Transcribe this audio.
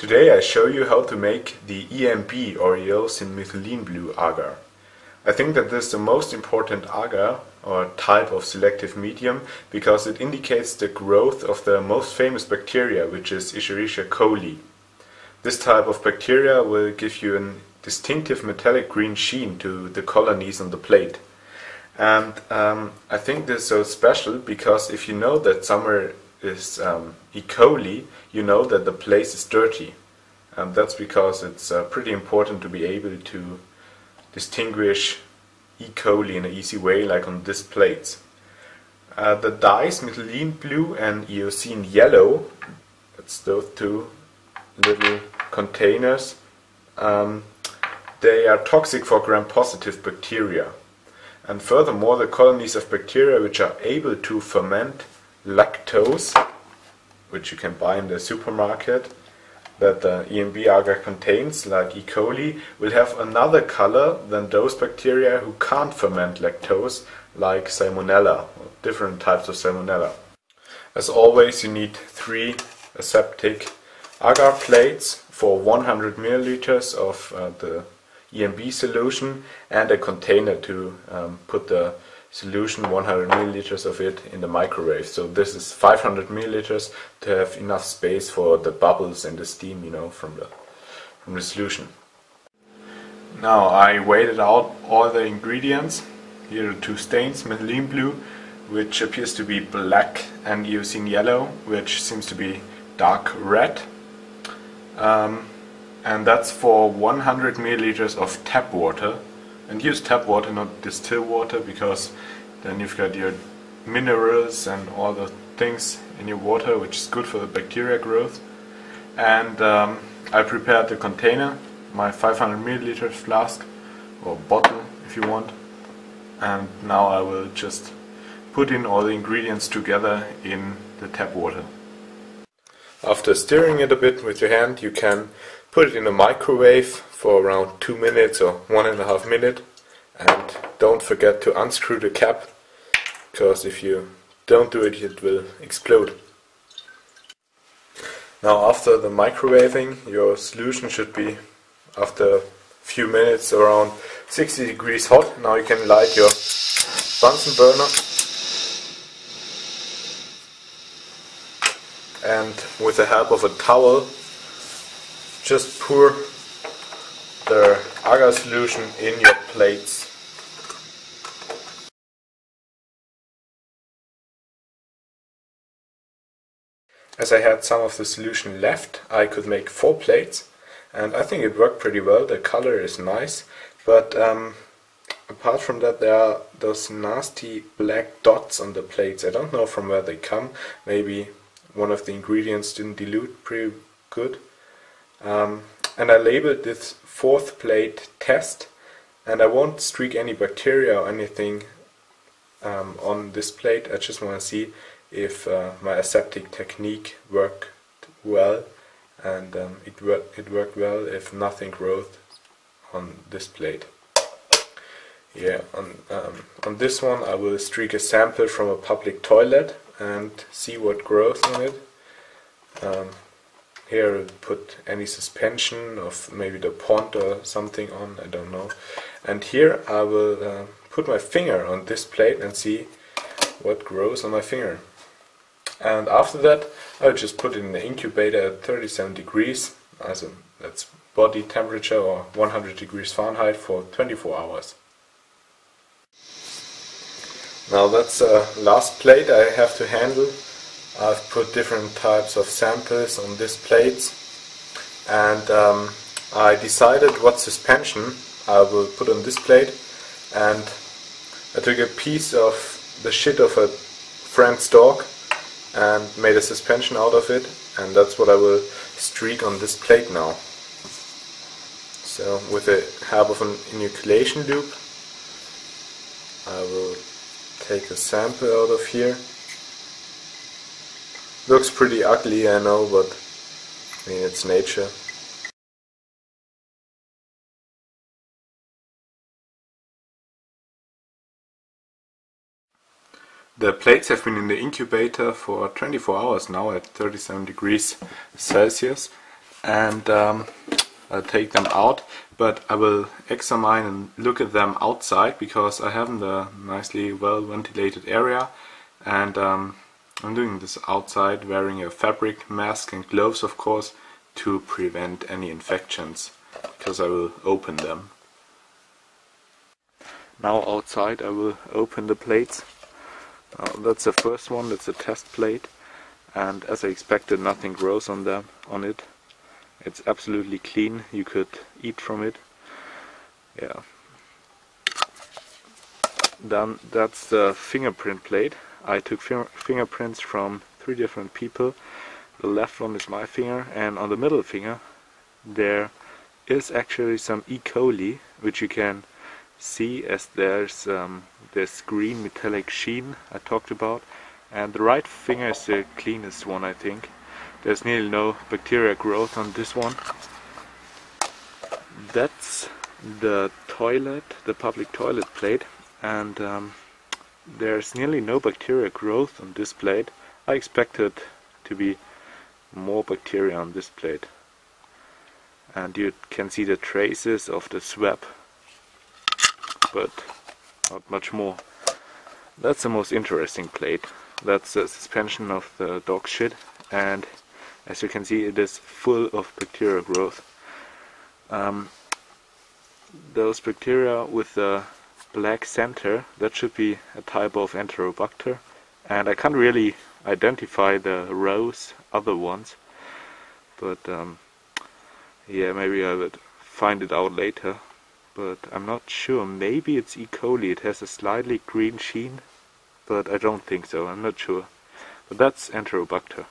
Today I show you how to make the EMB or eosin methylene blue agar. I think that this is the most important agar or type of selective medium because it indicates the growth of the most famous bacteria, which is Escherichia coli. This type of bacteria will give you a distinctive metallic green sheen to the colonies on the plate. And I think this is so special because if you know that summer is E. coli, you know that the place is dirty, and that's because it's pretty important to be able to distinguish E. coli in an easy way, like on this plate. The dyes methylene blue and eosin yellow, that's those two little containers, they are toxic for gram-positive bacteria, and furthermore the colonies of bacteria which are able to ferment lactose, which you can buy in the supermarket, that the EMB agar contains, like E. coli, will have another color than those bacteria who can't ferment lactose, like Salmonella, or different types of Salmonella. As always, you need 3 aseptic agar plates for 100 milliliters of the EMB solution and a container to put the solution, 100 milliliters of it, in the microwave. So this is 500 milliliters to have enough space for the bubbles and the steam, you know, from the solution. Now I weighed out all the ingredients. Here are 2 stains, methylene blue, which appears to be black, and eosin yellow, which seems to be dark red. And that's for 100 milliliters of tap water. And use tap water, not distilled water, because then you've got your minerals and all the things in your water, which is good for the bacteria growth. And I prepared the container, my 500 milliliters flask or bottle if you want. And now I will just put in all the ingredients together in the tap water. After stirring it a bit with your hand, you can put it in a microwave for around 2 minutes or 1.5 minutes, and don't forget to unscrew the cap, because if you don't do it, it will explode. Now after the microwaving, your solution should be, after a few minutes, around 60 degrees hot. Now you can light your Bunsen burner and with the help of a towel just pour the agar solution in your plates. As I had some of the solution left, I could make 4 plates, and I think it worked pretty well. The color is nice, but apart from that, there are those nasty black dots on the plates. I don't know from where they come. Maybe one of the ingredients didn't dilute pretty good. And I labeled this 4th plate test, and I won't streak any bacteria or anything on this plate. I just want to see if my aseptic technique worked well, and it worked well if nothing growth on this plate. Yeah, on this one I will streak a sample from a public toilet and see what grows on it. Here I'll put any suspension of maybe the pond or something on, I don't know. And here I will put my finger on this plate and see what grows on my finger. And after that I'll just put it in the incubator at 37 degrees, also that's body temperature, or 100 degrees Fahrenheit, for 24 hours. Now that's the last plate I have to handle. I've put different types of samples on these plates, and I decided what suspension I will put on this plate, and I took a piece of the shit of a friend's dog and made a suspension out of it, and that's what I will streak on this plate now. So with the help of an inoculation loop I will take a sample out of here. Looks pretty ugly, I know, but I mean, it's nature. The plates have been in the incubator for 24 hours now at 37 degrees Celsius, and I'll take them out, but I will examine and look at them outside because I haven't a nicely well ventilated area, and I'm doing this outside wearing a fabric mask and gloves, of course, to prevent any infections, because I will open them. Now outside I will open the plates. That's the first one, that's a test plate, and as I expected, nothing grows on it. It's absolutely clean, you could eat from it. Yeah. Then that's the fingerprint plate. I took fingerprints from 3 different people. The left one is my finger, and on the middle finger there is actually some E. coli, which you can see as there's this green metallic sheen I talked about, and the right finger is the cleanest one, I think. There's nearly no bacteria growth on this one. That's the toilet, the public toilet plate, and there's nearly no bacteria growth on this plate. I expected to be more bacteria on this plate, and you can see the traces of the swab, but not much more. That's the most interesting plate. That's the suspension of the dog shit, and as you can see, it is full of bacterial growth. Those bacteria with the black center, that should be a type of enterobacter, and I can't really identify the rose other ones, but yeah, maybe I would find it out later. But I'm not sure, maybe it's E. coli, it has a slightly green sheen, but I don't think so, I'm not sure. But that's enterobacter.